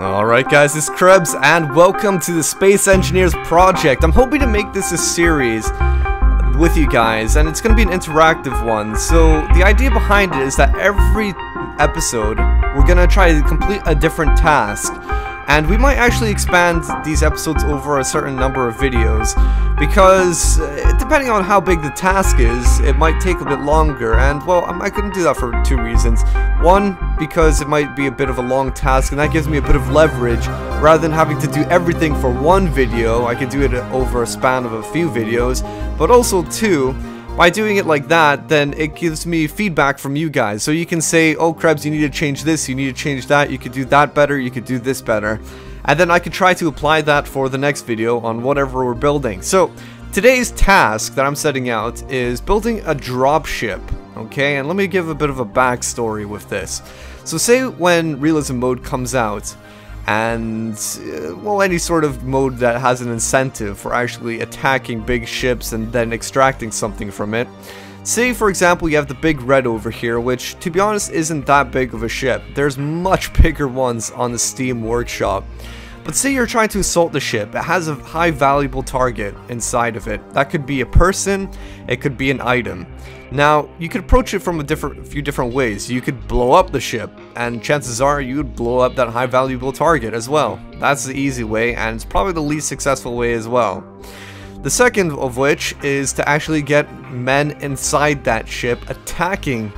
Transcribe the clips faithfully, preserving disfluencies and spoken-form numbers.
Alright guys, it's Krebs and welcome to the Space Engineers project. I'm hoping to make this a series with you guys and it's going to be an interactive one. So the idea behind it is that every episode we're going to try to complete a different task. And we might actually expand these episodes over a certain number of videos, because depending on how big the task is, it might take a bit longer, and well, I couldn't do that for two reasons. One, because it might be a bit of a long task, and that gives me a bit of leverage. Rather than having to do everything for one video, I could do it over a span of a few videos, but also two, by doing it like that, then it gives me feedback from you guys. So you can say, oh Krebs, you need to change this, you need to change that, you could do that better, you could do this better. And then I could try to apply that for the next video on whatever we're building. So today's task that I'm setting out is building a dropship. Okay, and let me give a bit of a backstory with this. So say when realism mode comes out, and uh, well, any sort of mode that has an incentive for actually attacking big ships and then extracting something from it. Say for example you have the big red over here, which to be honest isn't that big of a ship. There's much bigger ones on the Steam Workshop. But say you're trying to assault the ship, it has a high valuable target inside of it. That could be a person, it could be an item. Now, you could approach it from a different, few different ways. You could blow up the ship, and chances are you would blow up that high valuable target as well. That's the easy way, and it's probably the least successful way as well. The second of which is to actually get men inside that ship attacking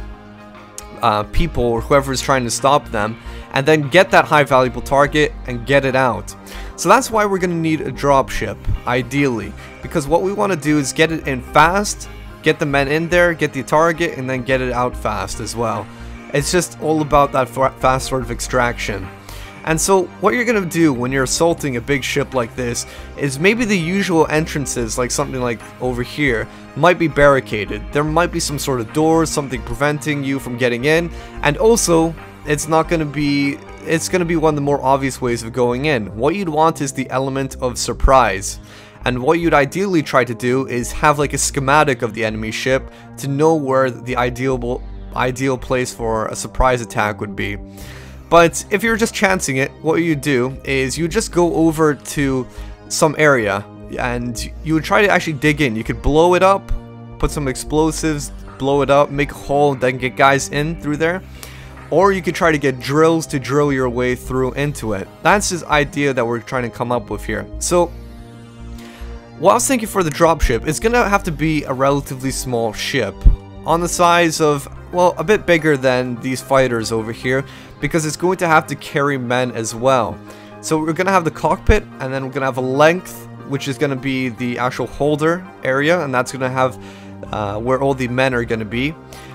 uh, people or whoever is trying to stop them, and then get that high valuable target and get it out. So that's why we're gonna need a dropship, ideally, because what we wanna do is get it in fast, get the men in there, get the target, and then get it out fast as well. It's just all about that fast sort of extraction. And so what you're gonna do when you're assaulting a big ship like this is maybe the usual entrances, like something like over here, might be barricaded. There might be some sort of door, something preventing you from getting in, and also it's not going to be, it's going to be one of the more obvious ways of going in. What you'd want is the element of surprise. And what you'd ideally try to do is have like a schematic of the enemy ship to know where the ideal, ideal place for a surprise attack would be. But if you're just chancing it, what you do is you just go over to some area and you would try to actually dig in. You could blow it up, put some explosives, blow it up, make a hole, then get guys in through there. Or you could try to get drills to drill your way through into it. That's this idea that we're trying to come up with here. So, what I was thinking for the dropship, it's going to have to be a relatively small ship. On the size of, well, a bit bigger than these fighters over here. Because it's going to have to carry men as well. So we're going to have the cockpit, and then we're going to have a length, which is going to be the actual holder area. And that's going to have uh, where all the men are going to be.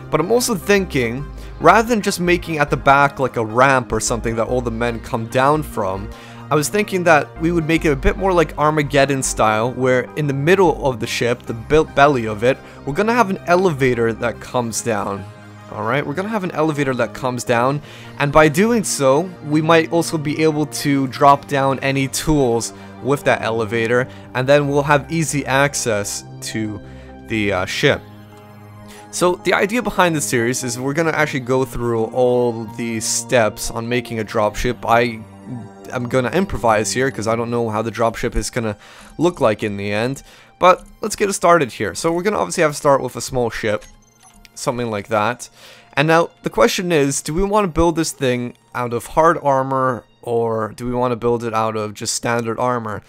But I'm also thinking, rather than just making at the back like a ramp or something that all the men come down from, I was thinking that we would make it a bit more like Armageddon style, where in the middle of the ship, the built belly of it, we're gonna have an elevator that comes down. Alright, we're gonna have an elevator that comes down, and by doing so, we might also be able to drop down any tools with that elevator, and then we'll have easy access to the uh, ship. So the idea behind this series is we're going to actually go through all the steps on making a dropship. I am going to improvise here because I don't know how the dropship is going to look like in the end. But let's get it started here. So we're going to obviously have to start with a small ship, something like that. And now the question is, do we want to build this thing out of hard armor or do we want to build it out of just standard armor?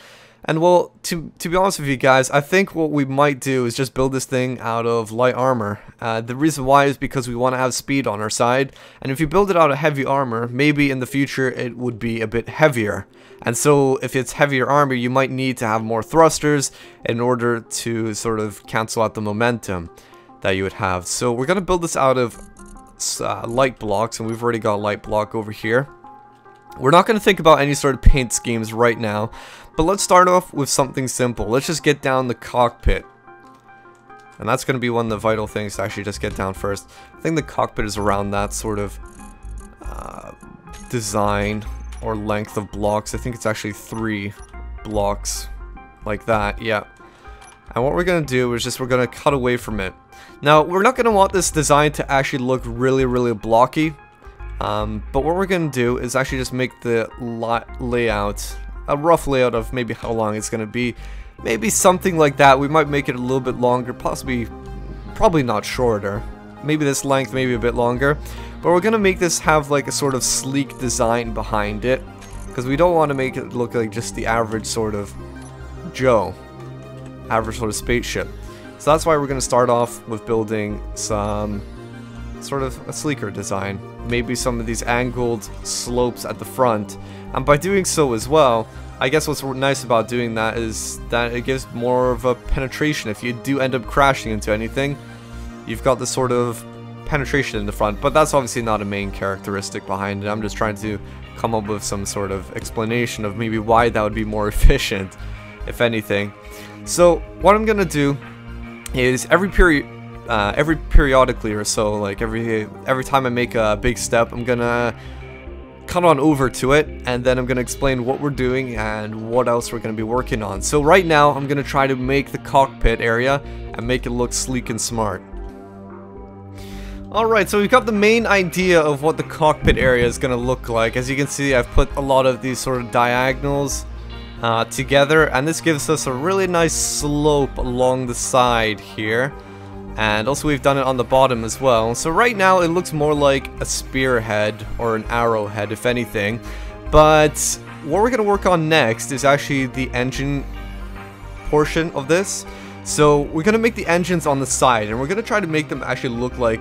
And well, to, to be honest with you guys, I think what we might do is just build this thing out of light armor. Uh, the reason why is because we want to have speed on our side, and if you build it out of heavy armor, maybe in the future it would be a bit heavier. And so if it's heavier armor, you might need to have more thrusters in order to sort of cancel out the momentum that you would have. So we're going to build this out of uh, light blocks, and we've already got a light block over here. We're not going to think about any sort of paint schemes right now, but let's start off with something simple. Let's just get down the cockpit. And that's going to be one of the vital things to actually just get down first. I think the cockpit is around that sort of uh, design or length of blocks. I think it's actually three blocks like that, yeah. And what we're going to do is just we're going to cut away from it. Now, we're not going to want this design to actually look really, really blocky. Um, but what we're going to do is actually just make the layout, a rough layout of maybe how long it's going to be. Maybe something like that. We might make it a little bit longer, possibly, probably not shorter. Maybe this length, maybe a bit longer. But we're going to make this have like a sort of sleek design behind it, because we don't want to make it look like just the average sort of Joe, average sort of spaceship. So that's why we're going to start off with building some sort of a sleeker design. Maybe some of these angled slopes at the front. And by doing so as well, I guess what's nice about doing that is that it gives more of a penetration. If you do end up crashing into anything, you've got this sort of penetration in the front. But that's obviously not a main characteristic behind it. I'm just trying to come up with some sort of explanation of maybe why that would be more efficient, if anything. So what I'm going to do is every period, uh, every periodically or so, like every every time I make a big step, I'm gonna cut on over to it, and then I'm gonna explain what we're doing and what else we're gonna be working on. So right now, I'm gonna try to make the cockpit area and make it look sleek and smart. All right, so we've got the main idea of what the cockpit area is gonna look like. As you can see, I've put a lot of these sort of diagonals Uh, together, and this gives us a really nice slope along the side here, and also we've done it on the bottom as well. So right now it looks more like a spearhead or an arrowhead, if anything, but what we're gonna work on next is actually the engine portion of this. So we're gonna make the engines on the side, and we're gonna try to make them actually look like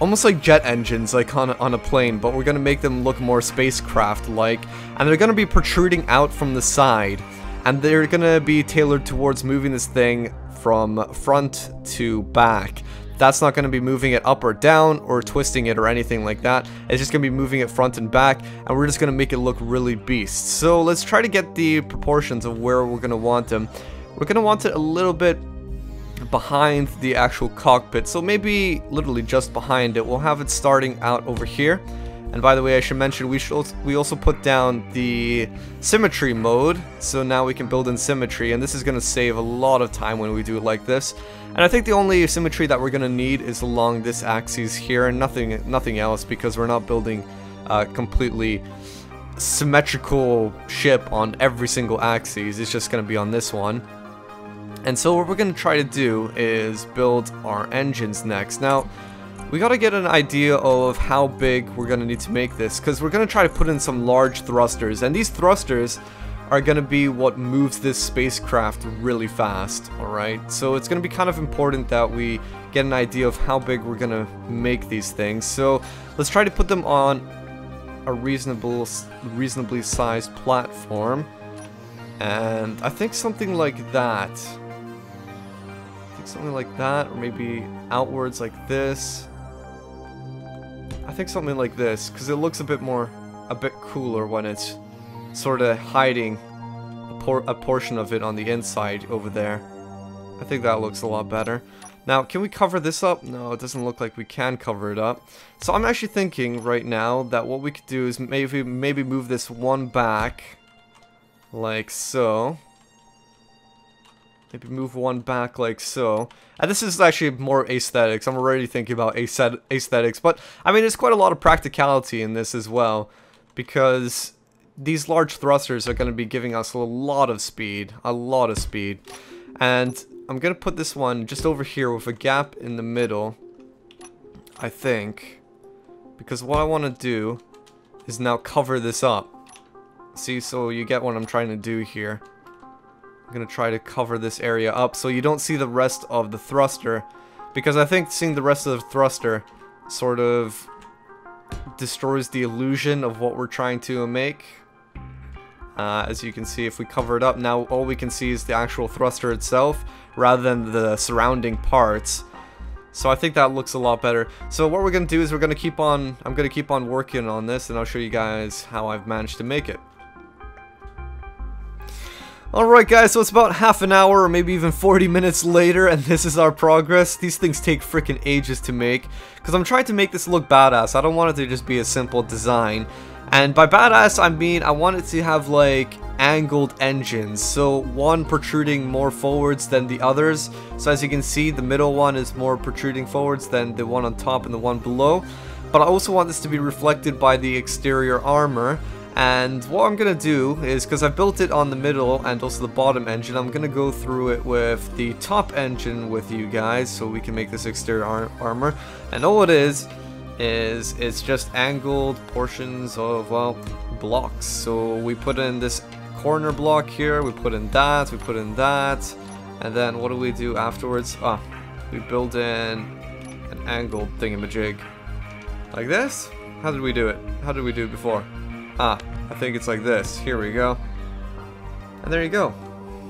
almost like jet engines, like on a, on a plane, but we're going to make them look more spacecraft-like, and they're going to be protruding out from the side, and they're going to be tailored towards moving this thing from front to back. That's not going to be moving it up or down or twisting it or anything like that. It's just going to be moving it front and back, and we're just going to make it look really beast. So let's try to get the proportions of where we're going to want them. We're going to want it a little bit behind the actual cockpit, so maybe literally just behind it. We'll have it starting out over here. And by the way, I should mention we should we also put down the symmetry mode, so now we can build in symmetry, and this is going to save a lot of time when we do it like this. And I think the only symmetry that we're going to need is along this axis here, and nothing nothing else, because we're not building uh, completely symmetrical ship on every single axis. It's just going to be on this one. And so what we're going to try to do is build our engines next. Now, we got to get an idea of how big we're going to need to make this, because we're going to try to put in some large thrusters. And these thrusters are going to be what moves this spacecraft really fast, alright? So it's going to be kind of important that we get an idea of how big we're going to make these things. So let's try to put them on a reasonable, reasonably sized platform. And I think something like that. Something like that, or maybe outwards like this. I think something like this, because it looks a bit more, a bit cooler when it's sort of hiding a, por a portion of it on the inside over there. I think that looks a lot better. Now, can we cover this up? No, it doesn't look like we can cover it up. So I'm actually thinking right now that what we could do is maybe maybe move this one back, like so. Maybe move one back like so. And this is actually more aesthetics. I'm already thinking about aesthetics. But, I mean, there's quite a lot of practicality in this as well, because these large thrusters are going to be giving us a lot of speed. A lot of speed. And I'm going to put this one just over here with a gap in the middle, I think. Because what I want to do is now cover this up. See, so you get what I'm trying to do here. I'm going to try to cover this area up so you don't see the rest of the thruster, because I think seeing the rest of the thruster sort of destroys the illusion of what we're trying to make. Uh, as you can see, if we cover it up, now all we can see is the actual thruster itself rather than the surrounding parts. So I think that looks a lot better. So what we're going to do is we're going to keep on, I'm going to keep on working on this, and I'll show you guys how I've managed to make it. Alright guys, so it's about half an hour or maybe even forty minutes later, and this is our progress. These things take freaking ages to make, because I'm trying to make this look badass. I don't want it to just be a simple design. And by badass, I mean I want it to have like angled engines, so one protruding more forwards than the others. So as you can see, the middle one is more protruding forwards than the one on top and the one below. but I also want this to be reflected by the exterior armor. And what I'm going to do is, because I built it on the middle and also the bottom engine, I'm going to go through it with the top engine with you guys so we can make this exterior ar armor. And all it is, is it's just angled portions of, well, blocks. So we put in this corner block here, we put in that, we put in that, and then what do we do afterwards? Ah, we build in an angled thingamajig. Like this? How did we do it? How did we do it before? Ah, I think it's like this. Here we go. And there you go.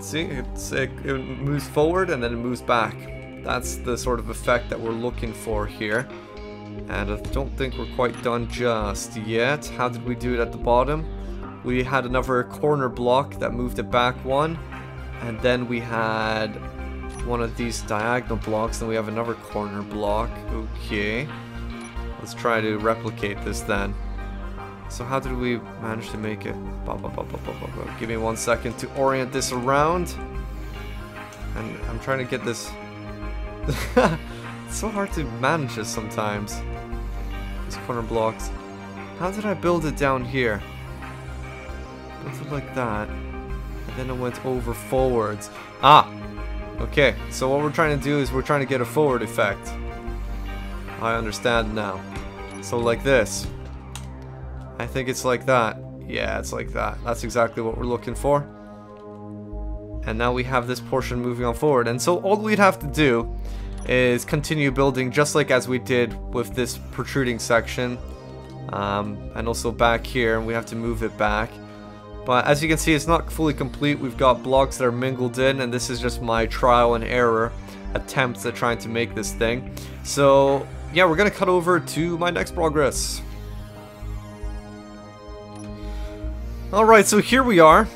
See, it's, it, it moves forward and then it moves back. That's the sort of effect that we're looking for here. And I don't think we're quite done just yet. How did we do it at the bottom? We had another corner block that moved it back one. And then we had one of these diagonal blocks. Then we have another corner block. Okay. Let's try to replicate this then. So how did we manage to make it? Bah, bah, bah, bah, bah, bah, bah. Give me one second to orient this around. And I'm trying to get this... It's so hard to manage this sometimes. These corner blocks. How did I build it down here? Built it like that. And then it went over forwards. Ah! Okay, so what we're trying to do is we're trying to get a forward effect. I understand now. So like this. I think it's like that. Yeah, it's like that. That's exactly what we're looking for. And now we have this portion moving on forward. And so all we'd have to do is continue building just like as we did with this protruding section. Um, and also back here, and we have to move it back. But as you can see, it's not fully complete. We've got blocks that are mingled in, and this is just my trial and error attempts at trying to make this thing. So yeah, we're gonna cut over to my next progress. Alright, so here we are.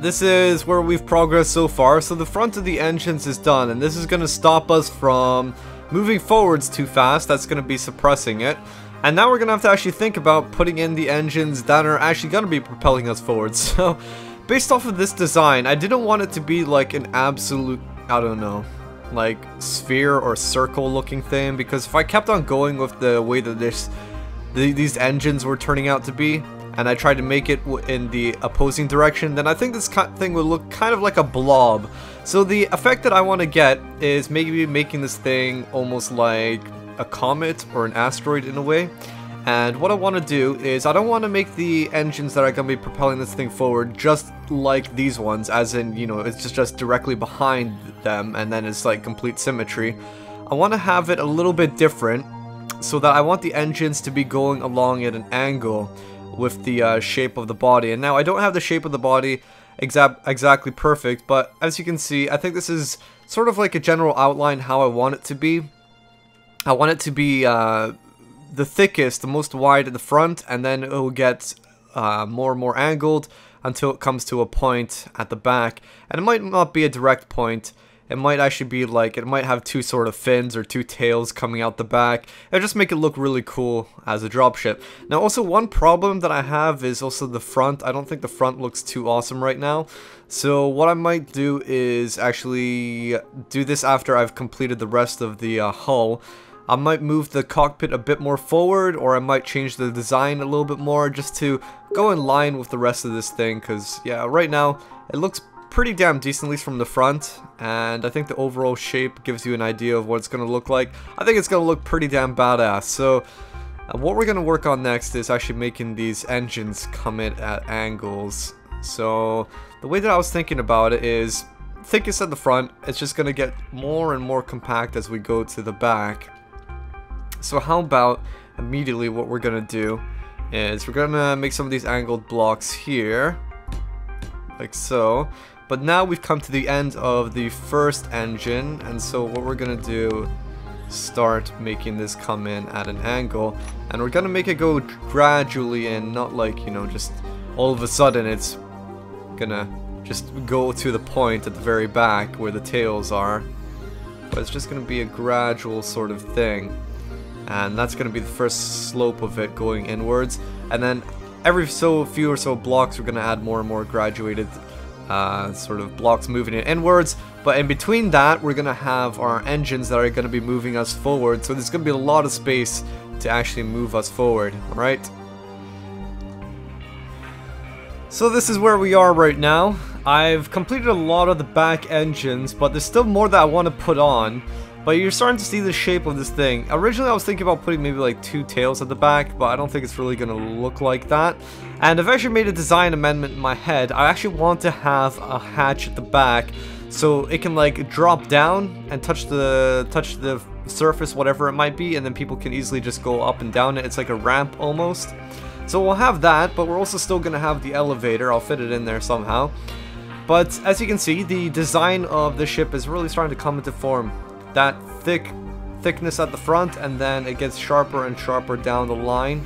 This is where we've progressed so far. So the front of the engines is done, and this is going to stop us from moving forwards too fast. That's going to be suppressing it. And now we're going to have to actually think about putting in the engines that are actually going to be propelling us forward. So based off of this design, I didn't want it to be like an absolute, I don't know, like sphere or circle looking thing. Because if I kept on going with the way that this, the, these engines were turning out to be, and I tried to make it in the opposing direction, then I think this thing would look kind of like a blob. So the effect that I want to get is maybe making this thing almost like a comet or an asteroid in a way. And what I want to do is I don't want to make the engines that are going to be propelling this thing forward just like these ones, as in, you know, it's just, just directly behind them and then it's like complete symmetry. I want to have it a little bit different, so that I want the engines to be going along at an angle with the uh, shape of the body. And now I don't have the shape of the body exa exactly perfect, but as you can see, I think this is sort of like a general outline how I want it to be. I want it to be uh, the thickest, the most wide at the front, and then it will get uh, more and more angled until it comes to a point at the back. And it might not be a direct point. It might actually be like, it might have two sort of fins or two tails coming out the back. It'll just make it look really cool as a dropship. Now also one problem that I have is also the front. I don't think the front looks too awesome right now. So what I might do is actually do this after I've completed the rest of the uh, hull. I might move the cockpit a bit more forward, or I might change the design a little bit more just to go in line with the rest of this thing. Because yeah, right now it looks pretty damn decent, at least from the front, and I think the overall shape gives you an idea of what it's going to look like. I think it's going to look pretty damn badass. So uh, what we're going to work on next is actually making these engines come in at angles. So the way that I was thinking about it is thickest at the front. It's just going to get more and more compact as we go to the back. So how about immediately what we're going to do is we're going to make some of these angled blocks here, like so. But now we've come to the end of the first engine, and so what we're gonna do is start making this come in at an angle, and we're gonna make it go gradually in, not like, you know, just all of a sudden it's gonna just go to the point at the very back where the tails are, but it's just gonna be a gradual sort of thing, and that's gonna be the first slope of it going inwards. And then every so few or so blocks we're gonna add more and more graduated Uh, sort of blocks moving it inwards, but in between that we're gonna have our engines that are gonna be moving us forward. So there's gonna be a lot of space to actually move us forward, right? So this is where we are right now. I've completed a lot of the back engines, but there's still more that I want to put on. But you're starting to see the shape of this thing. Originally I was thinking about putting maybe like two tails at the back, but I don't think it's really going to look like that. And I've actually made a design amendment in my head. I actually want to have a hatch at the back so it can like drop down and touch the touch the surface, whatever it might be, and then people can easily just go up and down it. It's like a ramp almost. So we'll have that, but we're also still going to have the elevator. I'll fit it in there somehow. But as you can see, the design of the ship is really starting to come into form. That thick thickness at the front, and then it gets sharper and sharper down the line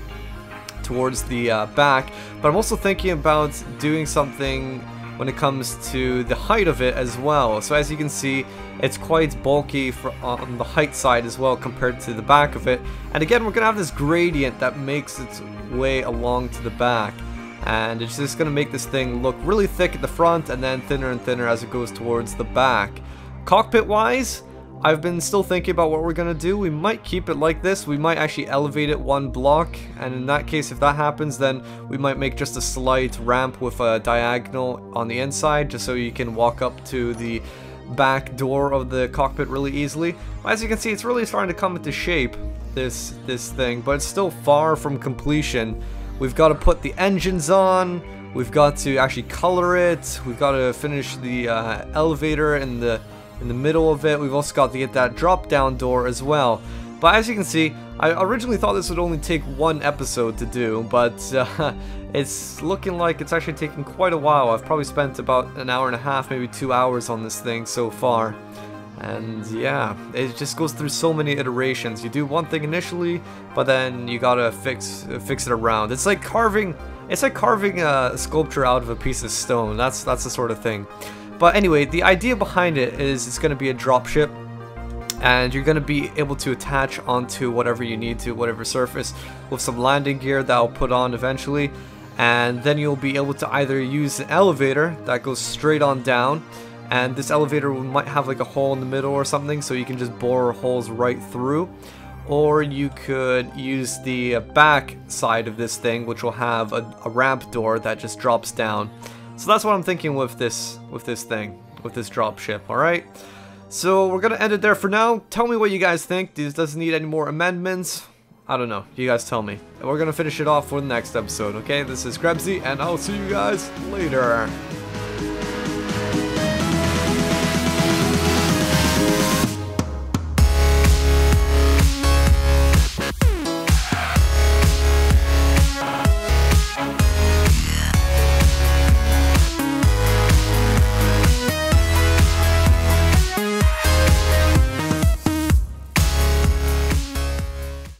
towards the uh, back. But I'm also thinking about doing something when it comes to the height of it as well. So as you can see, it's quite bulky for, on the height side as well compared to the back of it. And again, we're going to have this gradient that makes its way along to the back. And it's just going to make this thing look really thick at the front and then thinner and thinner as it goes towards the back. Cockpit-wise, I've been still thinking about what we're going to do. We might keep it like this. We might actually elevate it one block, and in that case, if that happens, then we might make just a slight ramp with a diagonal on the inside, just so you can walk up to the back door of the cockpit really easily. But as you can see, it's really starting to come into shape, this, this thing, but it's still far from completion. We've got to put the engines on, we've got to actually color it, we've got to finish the uh, elevator and the in the middle of it. We've also got to get that drop down door as well. But as you can see, I originally thought this would only take one episode to do, but uh, it's looking like it's actually taking quite a while. I've probably spent about an hour and a half, maybe two hours on this thing so far. And yeah, it just goes through so many iterations. You do one thing initially, but then you gotta fix fix it around. It's like carving it's like carving a sculpture out of a piece of stone. That's that's the sort of thing. But anyway, the idea behind it is it's going to be a dropship, and you're going to be able to attach onto whatever you need to, whatever surface, with some landing gear that I'll put on eventually. And then you'll be able to either use an elevator that goes straight on down, and this elevator might have like a hole in the middle or something, so you can just bore holes right through. Or you could use the back side of this thing, which will have a, a ramp door that just drops down. So that's what I'm thinking with this, with this thing, with this dropship, alright? So we're going to end it there for now. Tell me what you guys think. This doesn't need any more amendments. I don't know. You guys tell me. And we're going to finish it off for the next episode, okay? This is Krebsy, and I'll see you guys later.